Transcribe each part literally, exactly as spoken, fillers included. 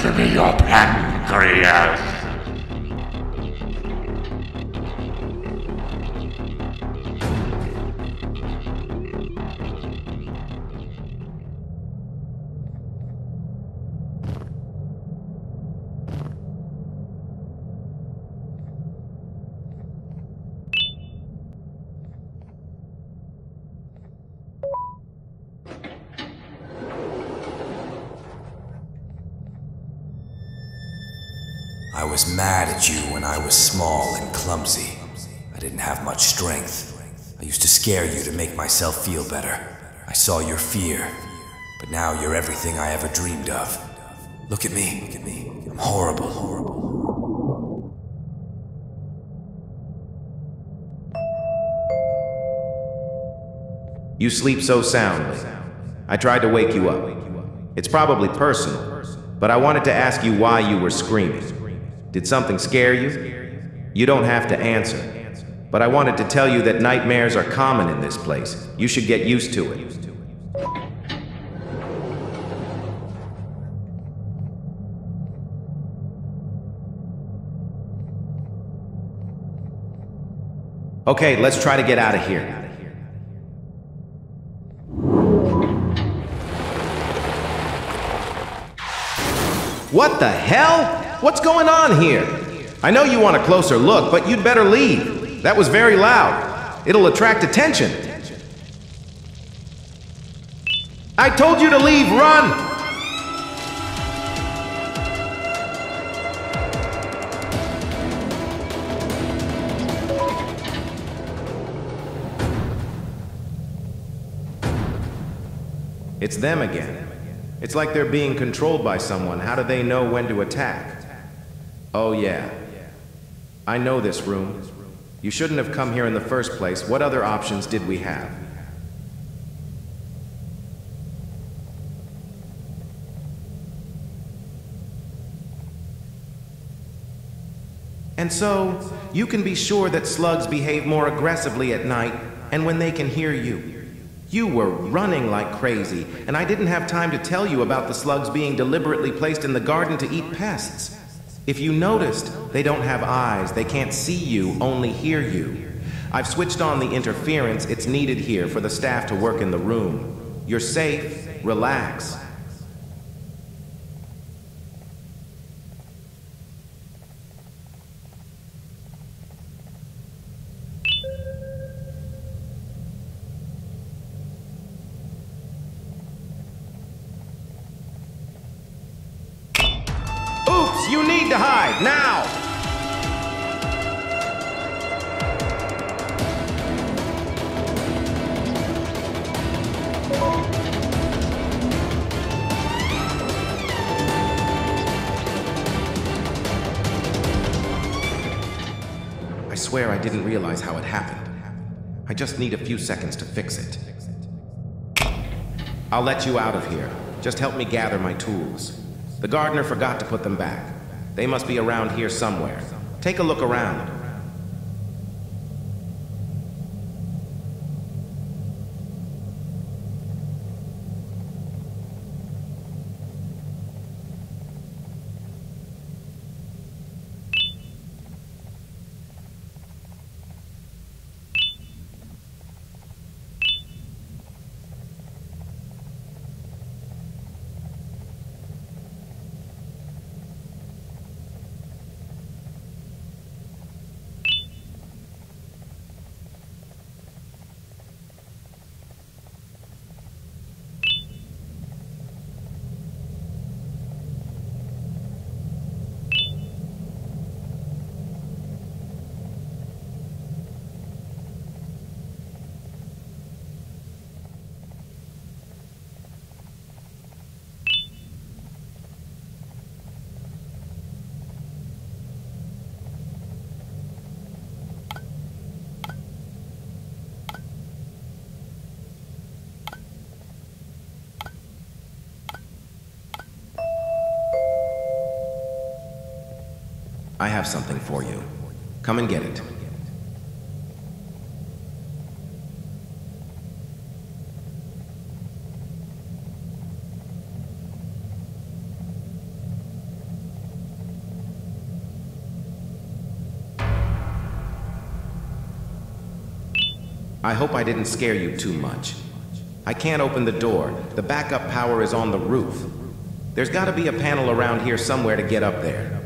give me your pancreas. I was mad at you when I was small and clumsy. I didn't have much strength. I used to scare you to make myself feel better. I saw your fear, but now you're everything I ever dreamed of. Look at me. Look at me. I'm horrible, horrible. You sleep so soundly. I tried to wake you up. It's probably personal, but I wanted to ask you why you were screaming. Did something scare you? You don't have to answer, but I wanted to tell you that nightmares are common in this place. You should get used to it. Okay, let's try to get out of here. What the hell? What's going on here? I know you want a closer look, but you'd better leave. That was very loud. It'll attract attention. I told you to leave, run! It's them again. It's like they're being controlled by someone. How do they know when to attack? Oh yeah, I know this room. You shouldn't have come here in the first place. What other options did we have? And so, you can be sure that slugs behave more aggressively at night and when they can hear you. You were running like crazy, and I didn't have time to tell you about the slugs being deliberately placed in the garden to eat pests. If you noticed, they don't have eyes, they can't see you, only hear you. I've switched on the interference, it's needed here for the staff to work in the room. You're safe, relax. You need to hide, now! I swear I didn't realize how it happened. I just need a few seconds to fix it. I'll let you out of here. Just help me gather my tools. The gardener forgot to put them back. They must be around here somewhere. Take a look around. I have something for you. Come and get it. I hope I didn't scare you too much. I can't open the door. The backup power is on the roof. There's got to be a panel around here somewhere to get up there.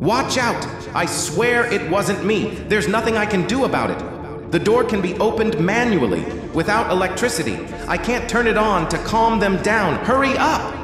Watch out! I swear it wasn't me. There's nothing I can do about it. The door can be opened manually, without electricity. I can't turn it on to calm them down. Hurry up!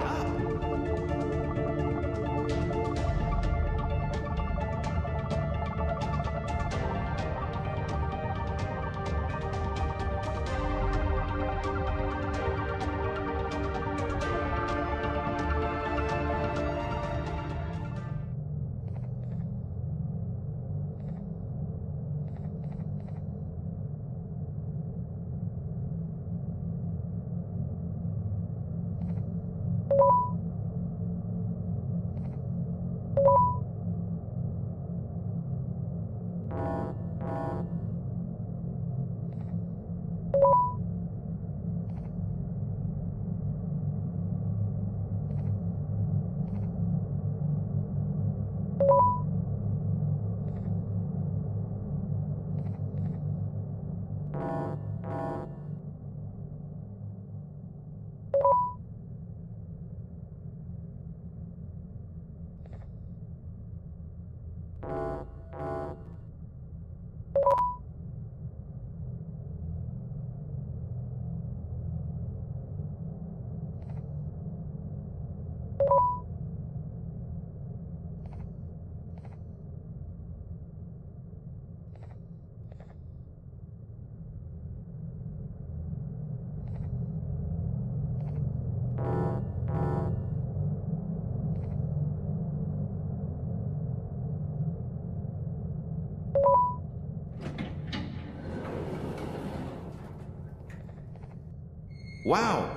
Wow,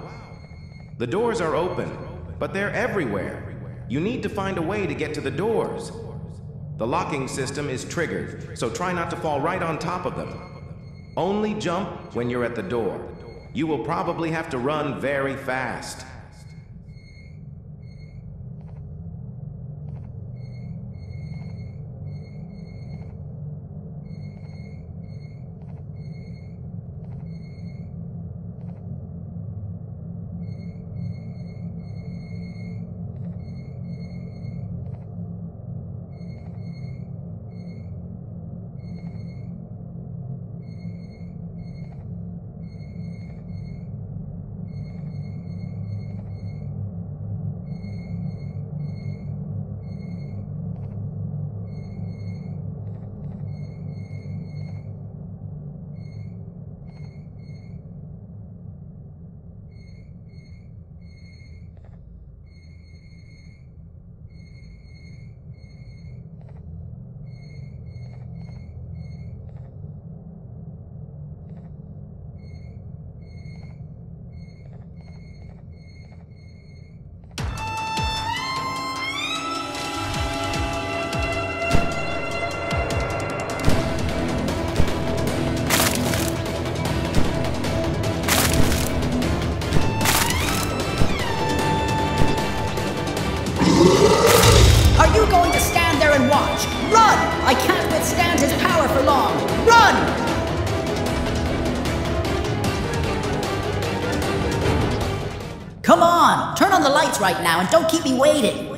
the doors are open, but they're everywhere. You need to find a way to get to the doors. The locking system is triggered, so try not to fall right on top of them. Only jump when you're at the door. You will probably have to run very fast. Right now, and don't keep me waiting.